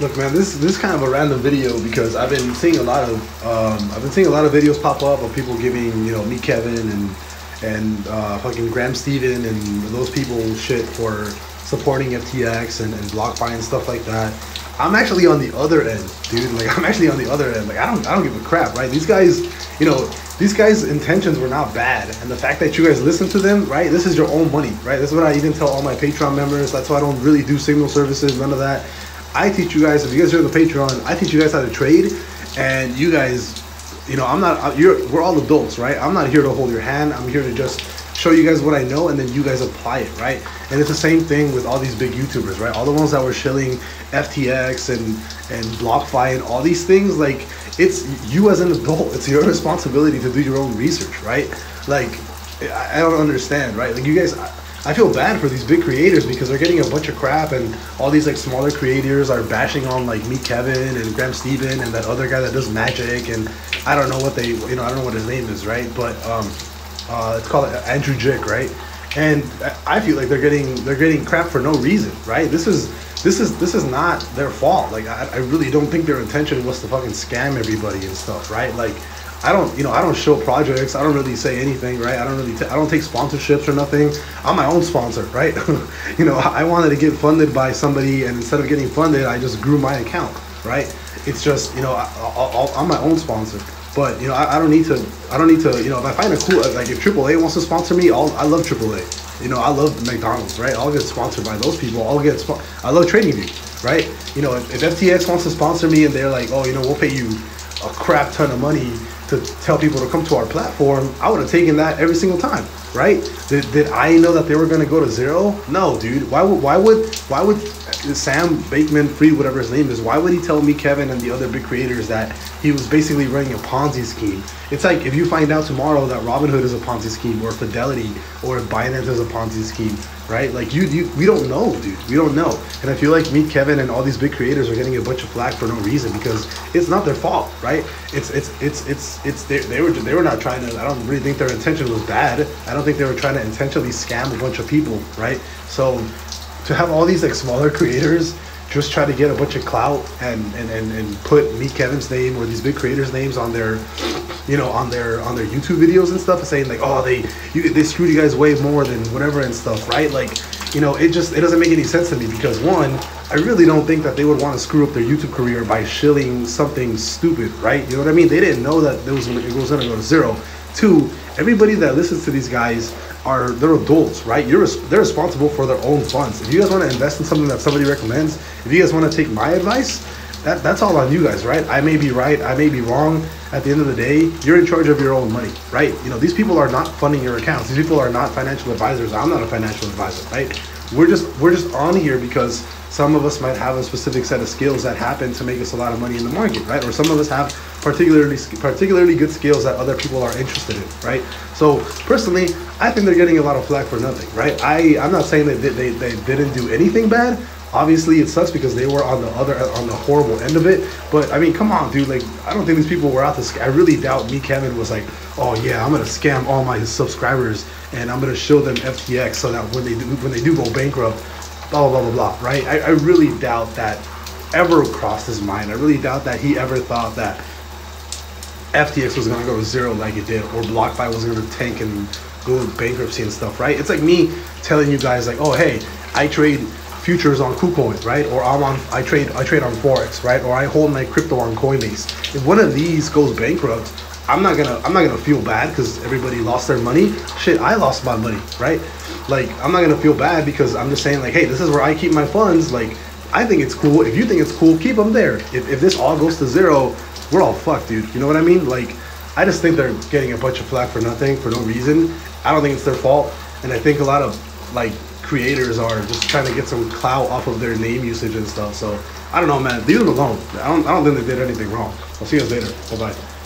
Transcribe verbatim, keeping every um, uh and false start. Look, man, this this is kind of a random video because I've been seeing a lot of um, I've been seeing a lot of videos pop up of people giving, you know, Meet Kevin and and uh, fucking Graham Stephan and those people shit for supporting F T X and, and BlockFi and stuff like that. I'm actually on the other end, dude. Like, I'm actually on the other end. Like, I don't I don't give a crap, right? These guys, you know, these guys' intentions were not bad, and the fact that you guys listen to them, right? This is your own money, right? This is what I even tell all my Patreon members. That's why I don't really do signal services, none of that. I teach you guys, if you guys are on the Patreon, I teach you guys how to trade, and you guys, you know, I'm not, you're, we're all adults, right? I'm not here to hold your hand. I'm here to just show you guys what I know, and then you guys apply it, right? And it's the same thing with all these big YouTubers, right? All the ones that were shilling F T X and, and BlockFi and all these things, like, it's you as an adult, it's your responsibility to do your own research, right? Like, I don't understand, right? Like, you guys, I feel bad for these big creators because they're getting a bunch of crap, and all these like smaller creators are bashing on like Meet Kevin and Graham Stephan and that other guy that does magic, and I don't know what they, you know, I don't know what his name is, right? But um, uh, it's called Andrew Jick, right? And I feel like they're getting they're getting crap for no reason, right? This is this is this is not their fault. Like, I, I really don't think their intention was to fucking scam everybody and stuff, right? Like, I don't, you know, I don't show projects. I don't really say anything, right? I don't really, t I don't take sponsorships or nothing. I'm my own sponsor, right? You know, I wanted to get funded by somebody, and instead of getting funded, I just grew my account, right? It's just, you know, I, I, I'm my own sponsor. But, you know, I, I don't need to, I don't need to, you know, if I find a cool, like if triple A wants to sponsor me, I'll, I love triple A. You know, I love McDonald's, right? I'll get sponsored by those people. I'll get, I love TradingView, right? You know, if, if F T X wants to sponsor me and they're like, oh, you know, we'll pay you a crap ton of money to tell people to come to our platform, I would have taken that every single time, right? Did, did I know that they were gonna go to zero? No, dude. Why would why would why would Sam Bankman-Fried, whatever his name is, why would he tell me Kevin and the other big creators that he was basically running a Ponzi scheme? It's like if you find out tomorrow that Robinhood is a Ponzi scheme, or Fidelity, or Binance is a Ponzi scheme, right? Like, you, you, we don't know, dude. We don't know. And I feel like Meet Kevin and all these big creators are getting a bunch of flack for no reason because it's not their fault, right? It's, it's, it's, it's, it's. They, they were, they were not trying to. I don't really think their intention was bad. I don't think they were trying to intentionally scam a bunch of people, right? So, to have all these like smaller creators just try to get a bunch of clout and and and, and put Meet Kevin's name or these big creators' names on their, you know, on their on their YouTube videos and stuff, and saying like, oh, they you, they screwed you guys way more than whatever and stuff, right? Like, you know, it just, it doesn't make any sense to me because, one, I really don't think that they would want to screw up their YouTube career by shilling something stupid, right? You know what I mean? They didn't know that it was gonna, it was gonna go to zero. Two, everybody that listens to these guys are, they're adults, right? You're they're responsible for their own funds. If you guys want to invest in something that somebody recommends, if you guys want to take my advice, That, that's all on you guys, right? I may be right, I may be wrong. At the end of the day, you're in charge of your own money, right? You know, these people are not funding your accounts. These people are not financial advisors. I'm not a financial advisor, right? We're just we're just on here because some of us might have a specific set of skills that happen to make us a lot of money in the market, right? Or some of us have particularly particularly good skills that other people are interested in, right? So personally, I think they're getting a lot of flack for nothing, right? I I'm not saying that they they, they didn't do anything bad. Obviously, it sucks because they were on the other, on the horrible end of it. But I mean, come on, dude. Like, I don't think these people were out to scam. I really doubt Meet Kevin was like, oh yeah, I'm gonna scam all my subscribers and I'm gonna show them F T X so that when they do, when they do go bankrupt, blah blah blah blah. Right? I, I really doubt that ever crossed his mind. I really doubt that he ever thought that F T X was gonna go to zero like it did, or BlockFi was gonna tank and go to bankruptcy and stuff. Right? It's like me telling you guys like, oh hey, I trade futures on KuCoin, right? Or I'm on, I trade, I trade on Forex, right? Or I hold my crypto on Coinbase. If one of these goes bankrupt, I'm not gonna, I'm not gonna feel bad because everybody lost their money. Shit, I lost my money, right? Like, I'm not gonna feel bad because I'm just saying like, hey, this is where I keep my funds. Like, I think it's cool. If you think it's cool, keep them there. If, if this all goes to zero, we're all fucked, dude. You know what I mean? Like, I just think they're getting a bunch of flack for nothing, for no reason. I don't think it's their fault, and I think a lot of like creators are just trying to get some clout off of their name usage and stuff. So I don't know, man. Leave them alone. I don't. I don't think they did anything wrong. I'll see you guys later. Bye bye.